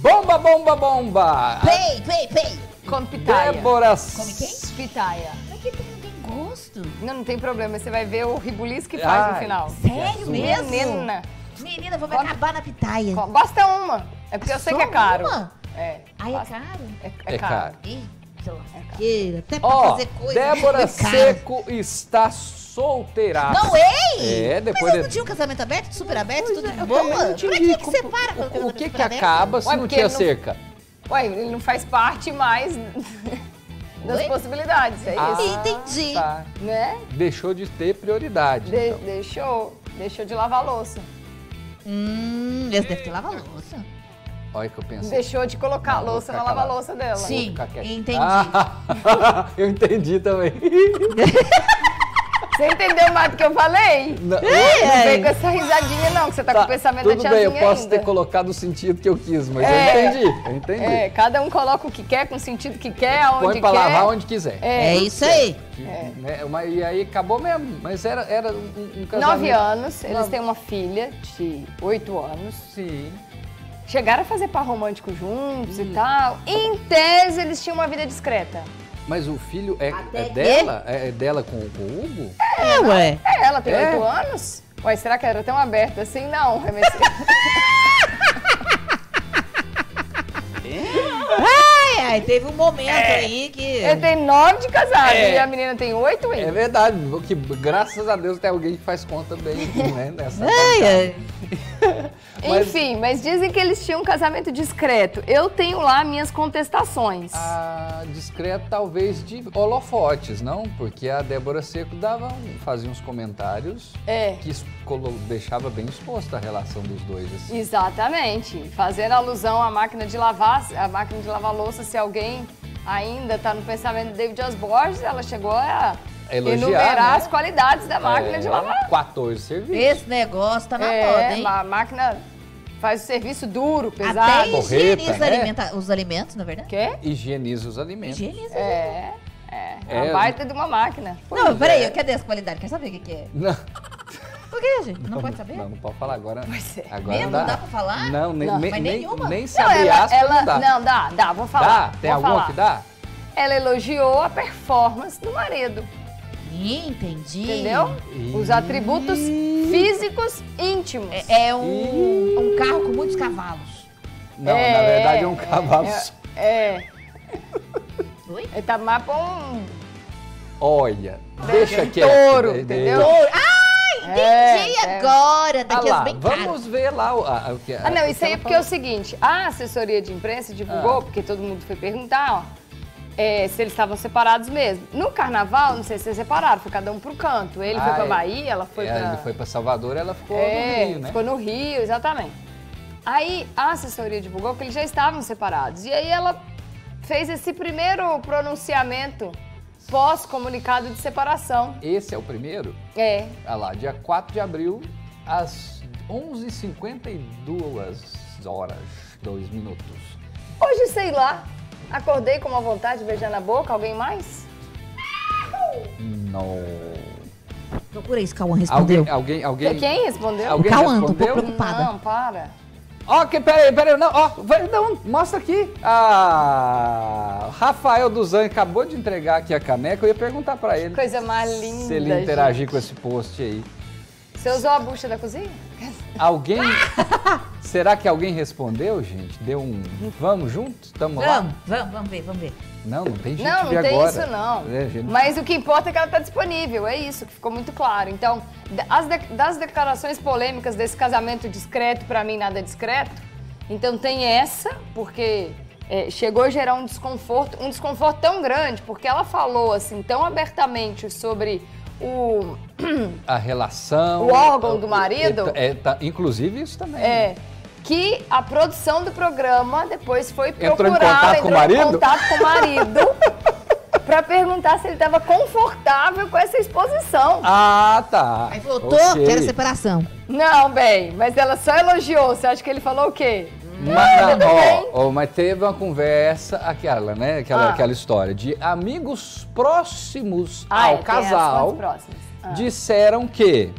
Bomba, bomba, bomba! Play! Come pitaia. Débora... Come quem? Pitaia. Mas que não tem gosto. Não tem problema, você vai ver o ribuliço que faz no final. Sério mesmo? Menina, vou me acabar na pitaia. Basta uma. É porque eu sei que é caro. Uma? É. Ai, é caro? É caro. Eita, até pra fazer coisa. Débora Secco está solteirada. Não, é, depois. Mas não tinha um casamento aberto, super aberto, tudo de boa? Pra que separa? O que acaba se não tinha cerca? Ué, ele não faz parte mais das possibilidades, é isso? Entendi. Tá. Né? Deixou de ter prioridade. Então. Deixou de lavar louça. Eles devem ter lavar louça. Olha o que eu pensei. Deixou de colocar a louça na lava-louça dela. Sim, entendi. Eu entendi também. Você entendeu mais do que eu falei? Não veio com essa risadinha, não, que você tá com o pensamento da tiazinha ainda. Tudo bem, eu posso ter colocado o sentido que eu quis, mas eu entendi. É, cada um coloca o que quer, com o sentido que quer, aonde quer. Põe pra lavar onde quiser. É isso aí. E aí acabou mesmo, mas era um casamento. 9 anos, eles têm uma filha de 8 anos. Sim. Chegaram a fazer par romântico juntos e tal. Em tese, eles tinham uma vida discreta. Mas o filho é dela? É dela com o Hugo? É, ué. É, ela tem 8 anos. Ué, será que era tão aberta assim? Não, ai, teve um momento aí que... Ele tem 9 de casado e a menina tem 8 ainda. É verdade, que graças a Deus tem alguém que faz conta bem, né? Nessa Enfim, mas dizem que eles tinham um casamento discreto. Eu tenho lá minhas contestações. Ah, discreto talvez de holofotes, não? Porque a Débora Secco fazia uns comentários que deixava bem exposta a relação dos dois. Assim. Exatamente. Fazendo alusão à máquina de lavar, louça, se alguém ainda está no pensamento do Deivid Osborges, ela chegou a... enumerar as qualidades da máquina de lavar. 14 serviços. Esse negócio tá na moda, hein? A máquina faz o serviço duro, pesado. Até higieniza os alimentos, na verdade. Quê? Higieniza os alimentos. É a baita de uma máquina. Pois não, peraí, eu quero essa qualidade, quer saber o que é? Não. Por que, gente? Não pode saber? Não pode falar agora. Pois é. Agora não dá pra falar? Não, nenhuma. Nem saber não dá. Não, dá, vou falar. Dá? Tem alguma que dá? Ela elogiou a performance do marido. Entendi. Entendeu? Os atributos físicos íntimos. É um carro com muitos cavalos. Não, na verdade é um cavalo. Oi? Ele tá mais pra um... Olha, deixa quieto. Touro, entendeu? Entendi agora, daqui as bem caras. Vamos ver lá o... não, isso aí é porque é o seguinte, a assessoria de imprensa divulgou, porque todo mundo foi perguntar, ó. Se eles estavam separados mesmo. No carnaval, não sei se eles separaram, foi cada um pro canto. Ele foi pra Bahia, ela foi pra... Ele foi pra Salvador, ela ficou no Rio, né? Ficou no Rio, exatamente. Aí a assessoria divulgou que eles já estavam separados. E aí ela fez esse primeiro pronunciamento pós-comunicado de separação. Esse é o primeiro? É. Olha lá, dia 4 de abril, às 11h52. Hoje, sei lá. Acordei com uma vontade de beijar na boca, alguém mais? Não. Procura isso, Kauan respondeu. Quem respondeu? Kauan, tô um pouco preocupada. Não, para. Peraí, não, mostra aqui. Ah, Rafael Duzan acabou de entregar aqui a caneca, eu ia perguntar pra ele. Coisa mais linda, se ele interagir com esse post aí. Você usou a bucha da cozinha? Alguém... Será que alguém respondeu, gente? Deu um... Vamos juntos? Tamo lá? Vamos ver. Não tem gente agora. Não tem isso, não. É, gente... Mas o que importa é que ela tá disponível, é isso, que ficou muito claro. Então, das declarações polêmicas desse casamento discreto, pra mim nada discreto, então tem essa, porque chegou a gerar um desconforto tão grande, porque ela falou, assim, tão abertamente sobre... a relação... O órgão do marido. Inclusive isso também. Que a produção do programa depois foi procurar... Entrou em contato com o marido pra perguntar se ele tava confortável com essa exposição. Ah, tá. Aí voltou, quero separação. Não, bem, mas ela só elogiou. Você acha que ele falou o quê? Mas teve uma conversa, aquela história de amigos próximos ao casal disseram que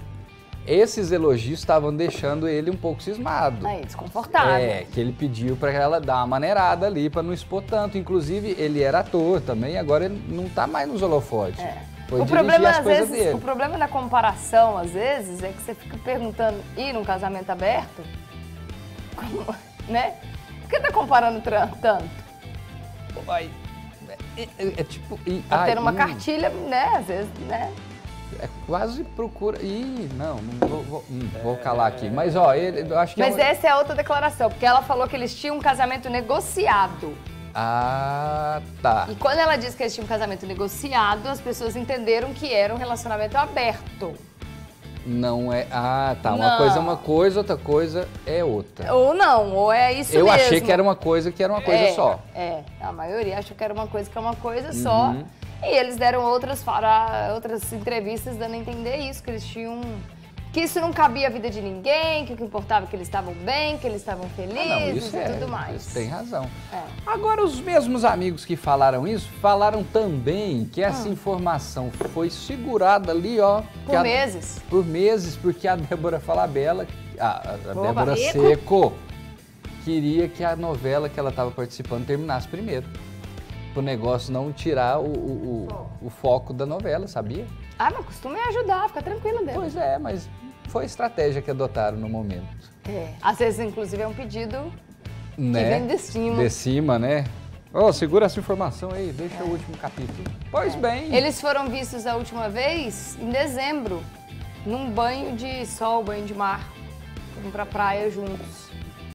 Esses elogios estavam deixando ele um pouco cismado. Aí, desconfortável. É, que ele pediu pra ela dar uma maneirada ali, pra não expor tanto. Inclusive, ele era ator também, agora ele não tá mais nos holofotes. É. Foi dirigir as coisas dele. O problema da comparação, às vezes, é que você fica perguntando, e num casamento aberto? Como, né? Por que tá comparando tanto? É tipo... Tá tendo uma cartilha, né? Às vezes, né? É quase procura... Ih, não vou calar aqui. Mas, ó, ele, acho que... Mas essa é outra declaração, porque ela falou que eles tinham um casamento negociado. Ah, tá. E quando ela disse que eles tinham um casamento negociado, as pessoas entenderam que era um relacionamento aberto. Não é... Ah, tá. Uma coisa é uma coisa, outra coisa é outra. Ou não, ou é isso mesmo. Eu achei que era uma coisa só. É, a maioria achou que era uma coisa só. E eles deram outras entrevistas dando a entender isso, que eles tinham... Que isso não cabia à vida de ninguém, que o que importava é que eles estavam bem, que eles estavam felizes e tudo mais. Isso tem razão. É. Agora, os mesmos amigos que falaram isso, falaram também que essa informação foi segurada ali, ó... Por meses. Por meses, porque a Débora Falabella, a Débora Secco, queria que a novela que ela estava participando terminasse primeiro. Pro negócio não tirar o foco da novela, sabia? Ah, mas o costume é ajudar, fica tranquila dela. Pois é, mas foi a estratégia que adotaram no momento. É, às vezes, inclusive, é um pedido que vem de cima. De cima, né? Ó, segura essa informação aí, deixa o último capítulo. Pois bem. Eles foram vistos a última vez em dezembro, num banho de sol, banho de mar. Foram pra praia juntos.